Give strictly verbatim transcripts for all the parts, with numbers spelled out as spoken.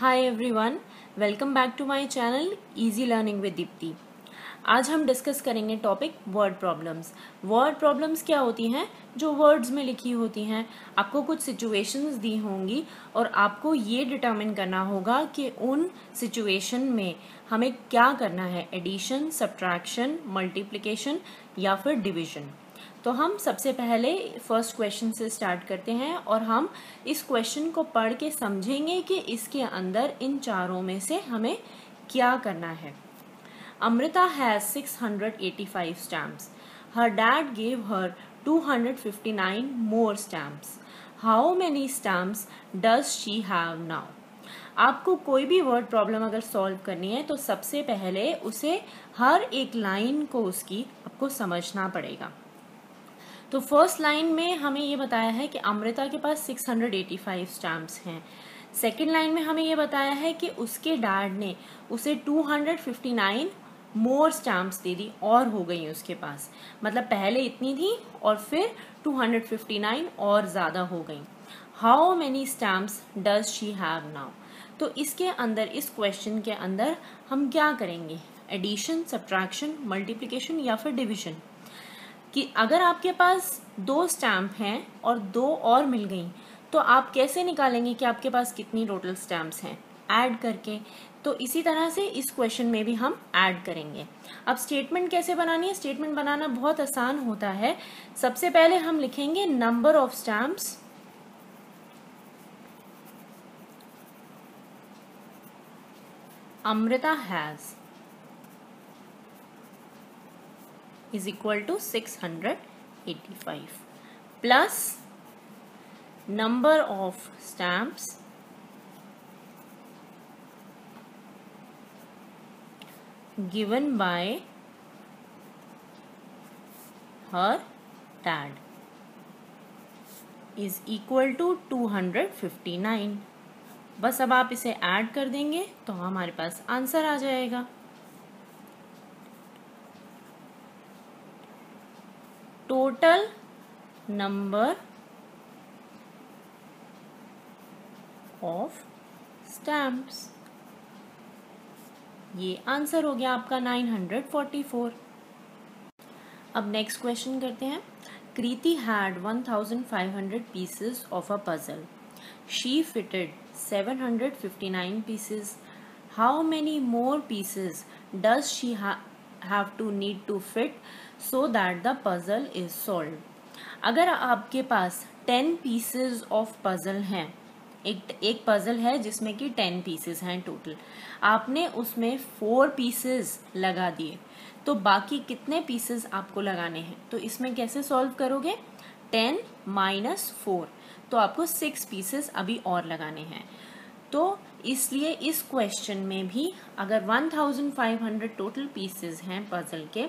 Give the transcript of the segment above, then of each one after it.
Hi everyone, welcome back to my channel easy learning with Deepti. आज हम discuss करेंगे topic word problems. Word problems क्या होती हैं? जो वर्ड्स में लिखी होती हैं, आपको कुछ सिचुएशंस दी होंगी और आपको ये डिटरमिन करना होगा कि उन सिचुएशन में हमें क्या करना है, एडिशन, सब्ट्रैक्शन, मल्टीप्लिकेशन या फिर डिविजन। तो हम सबसे पहले फर्स्ट क्वेश्चन से स्टार्ट करते हैं और हम इस क्वेश्चन को पढ़ के समझेंगे कि इसके अंदर इन चारों में से हमें क्या करना है। Amrita has six hundred eighty five stamps. Her dad gave her two hundred fifty nine more stamps. How many stamps does she have now? आपको कोई भी वर्ड प्रॉब्लम अगर सॉल्व करनी है तो सबसे पहले उसे हर एक लाइन को उसकी आपको समझना पड़ेगा। तो फर्स्ट लाइन में हमें ये बताया है कि अमृता के पास six hundred eighty five stamps हैं। सेकंड लाइन में हमें ये बताया है कि उसके डैड ने उसे two hundred fifty nine more stamps दे दी और हो गई उसके पास, मतलब पहले इतनी थी और फिर टू हंड्रेड फिफ्टी नाइन और ज़्यादा हो गई। How many stamps does she have now? तो इसके अंदर, इस क्वेश्चन के अंदर हम क्या करेंगे, एडिशन, सब्ट्रैक्शन, मल्टीप्लिकेशन या फिर डिविजन। कि अगर आपके पास दो स्टैम्प हैं और दो और मिल गई तो आप कैसे निकालेंगे कि आपके पास कितनी टोटल स्टैम्प्स हैं, ऐड करके। तो इसी तरह से इस क्वेश्चन में भी हम ऐड करेंगे। अब स्टेटमेंट कैसे बनानी है? स्टेटमेंट बनाना बहुत आसान होता है। सबसे पहले हम लिखेंगे number of stamps Amrita has is equal to six hundred eighty-five plus number of stamps given by her dad is equal to two hundred fifty-nine. बस अब आप इसे ऐड कर देंगे तो हमारे पास आंसर आ जाएगा टोटल नंबर ऑफ स्टैम्प्स। ये आंसर हो गया आपका नाइन हंड्रेड फोर्टी फोर। अब नेक्स्ट क्वेश्चन करते हैं। Kriti had one thousand five hundred pieces of a puzzle. She fitted seven hundred fifty nine pieces. How many more pieces does she have to need to fit so that the puzzle is solved? अगर आपके पास ten pieces of puzzle हैं, एक एक puzzle है जिसमें कि ten pieces हैं total, आपने उसमें फोर pieces लगा दिए तो बाकी कितने pieces आपको लगाने हैं? तो इसमें कैसे solve करोगे? टेन minus फोर, तो आपको सिक्स pieces अभी और लगाने हैं। तो इसलिए इस क्वेश्चन में भी अगर one thousand five hundred total pieces हैं पजल के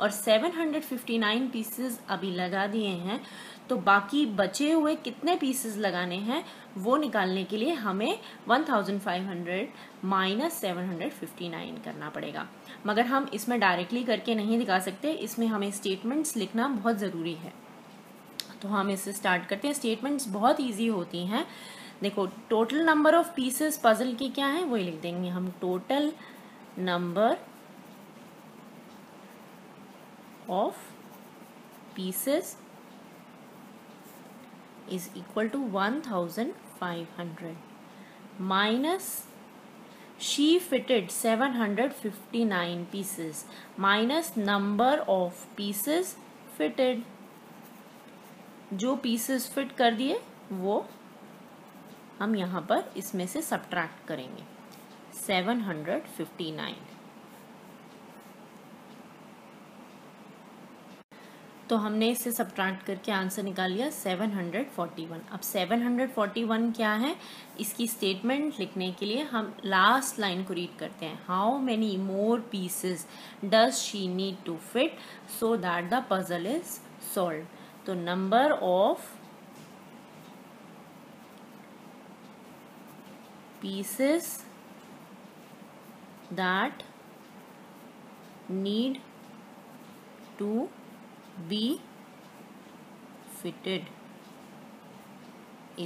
और seven hundred fifty nine pieces अभी लगा दिए हैं तो बाकी बचे हुए कितने पीसेस लगाने हैं वो निकालने के लिए हमें one thousand five hundred minus seven hundred fifty nine करना पड़ेगा। मगर हम इसमें डायरेक्टली करके नहीं दिखा सकते, इसमें हमें स्टेटमेंट्स लिखना बहुत ज़रूरी है। तो हम इससे स्टार्ट करते हैं। स्टेटमेंट्स बहुत ईजी होती हैं। देखो, total number of pieces puzzle के क्या है वही लिख देंगे हम, total number of pieces is equal to one thousand five hundred minus she fitted seven hundred fifty nine pieces minus number of pieces fitted. जो पीसेस फिट कर दिए वो हम यहाँ पर इसमें से सब्ट्रैक्ट करेंगे, सेवन हंड्रेड फिफ्टी नाइन। तो हमने इसे सब्ट्रैक्ट करके आंसर निकाल लिया सेवन हंड्रेड फोर्टी वन। अब सेवन हंड्रेड फोर्टी वन क्या है, इसकी स्टेटमेंट लिखने के लिए हम लास्ट लाइन को रीड करते हैं। How many more pieces does she need to fit so that the puzzle is solve. तो number of pieces that need to be fitted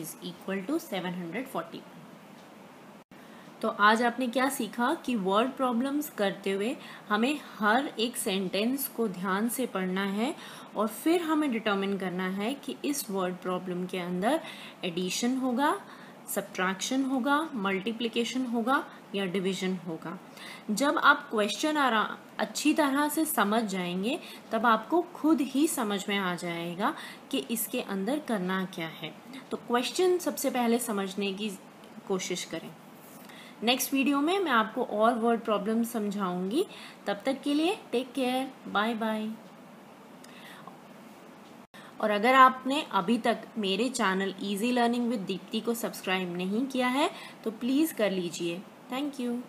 is equal to seven hundred forty. तो आज आपने क्या सीखा कि वर्ड प्रॉब्लम्स करते हुए हमें हर एक सेंटेंस को ध्यान से पढ़ना है और फिर हमें डिटर्मिन करना है कि इस वर्ड प्रॉब्लम के अंदर एडिशन होगा, सब्ट्रैक्शन होगा, मल्टीप्लिकेशन होगा या डिवीजन होगा। जब आप क्वेश्चन आराम अच्छी तरह से समझ जाएंगे तब आपको खुद ही समझ में आ जाएगा कि इसके अंदर करना क्या है। तो क्वेश्चन सबसे पहले समझने की कोशिश करें। नेक्स्ट वीडियो में मैं आपको और वर्ड प्रॉब्लम समझाऊंगी। तब तक के लिए टेक केयर, बाय बाय। और अगर आपने अभी तक मेरे channel easy learning with Deepti को सब्सक्राइब नहीं किया है तो प्लीज़ कर लीजिए। Thank you.